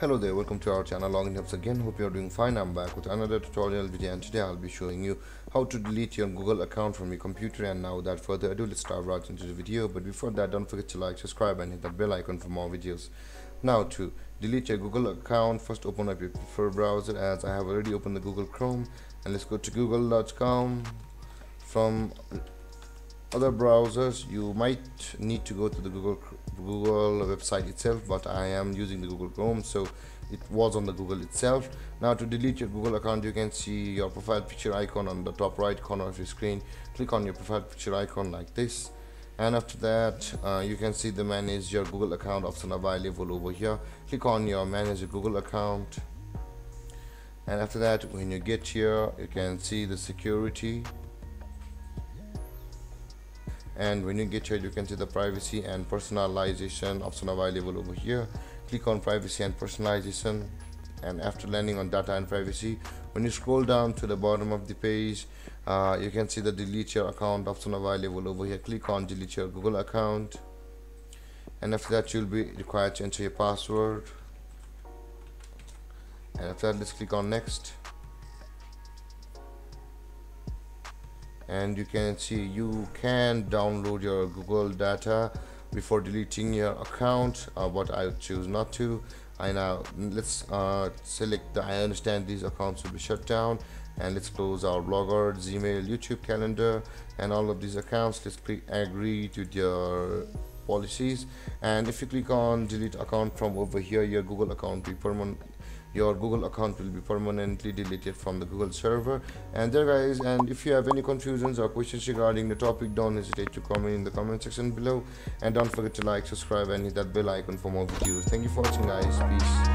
Hello there, welcome to our channel Login Helps again. Hope you are doing fine. I'm back with another tutorial video, and today I'll be showing you how to delete your Google account from your computer. And now without further ado, let's dive right into the video. But before that, don't forget to like, subscribe and hit the bell icon for more videos. Now to delete your Google account, first open up your preferred browser, as I have already opened the Google Chrome, and let's go to google.com. From other browsers you might need to go to the Google website itself, but I am using the Google Chrome, so it was on the Google itself. Now to delete your Google account, you can see your profile picture icon on the top right corner of your screen. Click on your profile picture icon like this, and after that you can see the manage your Google account option available over here. Click on your manage your Google account, and after that when you get here you can see the security. And when you get here, you can see the privacy and personalization option available over here. Click on privacy and personalization, and after landing on data and privacy, when you scroll down to the bottom of the page, you can see the delete your account option available over here. Click on delete your Google account, and after that you'll be required to enter your password, and after that let's click on next. And you can see you can download your Google data before deleting your account, but I choose not to. Now let's select the I understand these accounts will be shut down, and let's close our Blogger, Gmail, YouTube calendar and all of these accounts. Let's click agree to your policies, and if you click on delete account from over here, your Google account will be permanent. Your Google account will be permanently deleted from the Google server. And there guys, and if you have any confusions or questions regarding the topic, don't hesitate to comment in the comment section below, and don't forget to like, subscribe and hit that bell icon for more videos. Thank you for watching guys, peace.